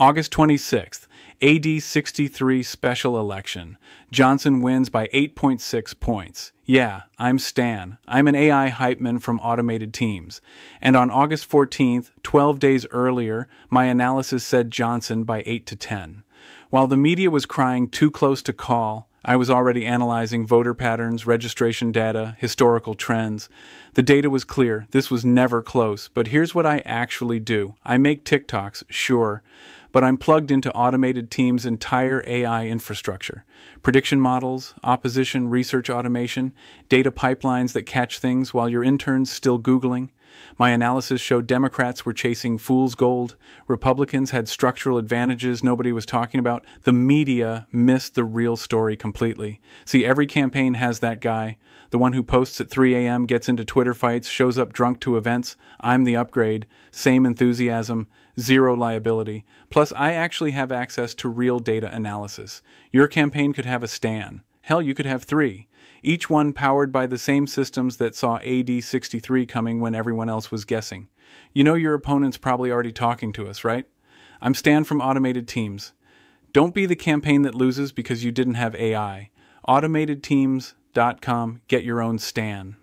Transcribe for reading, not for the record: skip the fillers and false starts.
August 26th, AD-63 special election. Johnson wins by 8.6 points. Yeah, I'm Stan. I'm an AI hypeman from Automated Teams. And on August 14th, 12 days earlier, my analysis said Johnson by 8 to 10. While the media was crying too close to call, I was already analyzing voter patterns, registration data, historical trends. The data was clear. This was never close. But here's what I actually do. I make TikToks, sure, but I'm plugged into Automated Teams' entire AI infrastructure. Prediction models, opposition, research automation, data pipelines that catch things while your intern's still Googling. My analysis showed Democrats were chasing fool's gold, Republicans had structural advantages nobody was talking about, the media missed the real story completely. See, every campaign has that guy, the one who posts at 3 a.m., gets into Twitter fights, shows up drunk to events. I'm the upgrade, same enthusiasm, zero liability. Plus, I actually have access to real data analysis. Your campaign could have a Stan. Hell, you could have 3. Each one powered by the same systems that saw AD-63 coming when everyone else was guessing. You know your opponent's probably already talking to us, right? I'm Stan from Automated Teams. Don't be the campaign that loses because you didn't have AI. AutomatedTeams.com. Get your own Stan.